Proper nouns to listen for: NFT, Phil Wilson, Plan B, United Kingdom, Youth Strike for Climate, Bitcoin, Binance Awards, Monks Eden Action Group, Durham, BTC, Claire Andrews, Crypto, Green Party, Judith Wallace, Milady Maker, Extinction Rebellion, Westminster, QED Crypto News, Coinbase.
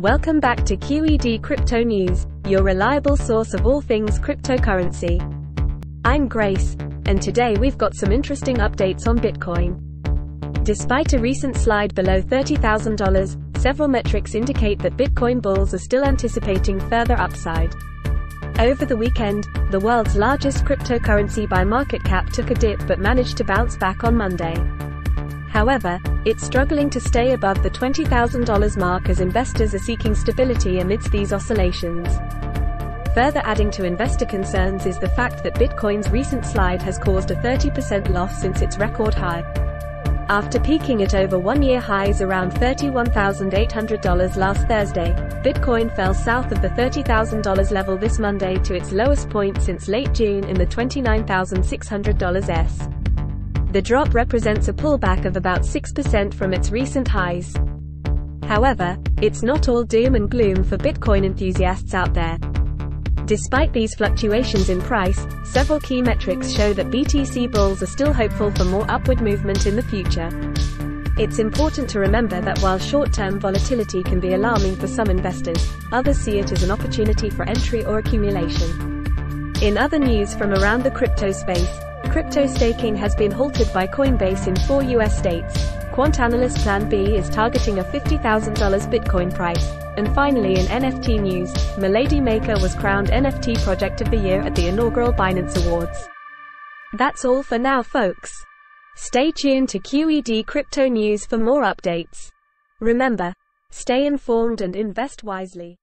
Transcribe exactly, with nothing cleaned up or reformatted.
Welcome back to Q E D Crypto News, your reliable source of all things cryptocurrency. I'm Grace, and today we've got some interesting updates on Bitcoin. Despite a recent slide below thirty thousand dollars, several metrics indicate that Bitcoin bulls are still anticipating further upside. Over the weekend, the world's largest cryptocurrency by market cap took a dip but managed to bounce back on Monday. However, it's struggling to stay above the twenty thousand dollars mark as investors are seeking stability amidst these oscillations. Further adding to investor concerns is the fact that Bitcoin's recent slide has caused a thirty percent loss since its record high. After peaking at over one-year highs around thirty-one thousand eight hundred dollars last Thursday, Bitcoin fell south of the thirty thousand dollars level this Monday to its lowest point since late June in the twenty-nine thousand six hundred dollars. The drop represents a pullback of about six percent from its recent highs. However, it's not all doom and gloom for Bitcoin enthusiasts out there. Despite these fluctuations in price, several key metrics show that B T C bulls are still hopeful for more upward movement in the future. It's important to remember that while short-term volatility can be alarming for some investors, others see it as an opportunity for entry or accumulation. In other news from around the crypto space, crypto staking has been halted by Coinbase in four U S states. Quant analyst Plan B is targeting a fifty thousand dollars Bitcoin price. And finally, in N F T news, Milady Maker was crowned N F T Project of the Year at the inaugural Binance Awards. That's all for now, folks. Stay tuned to Q E D Crypto News for more updates. Remember, stay informed and invest wisely.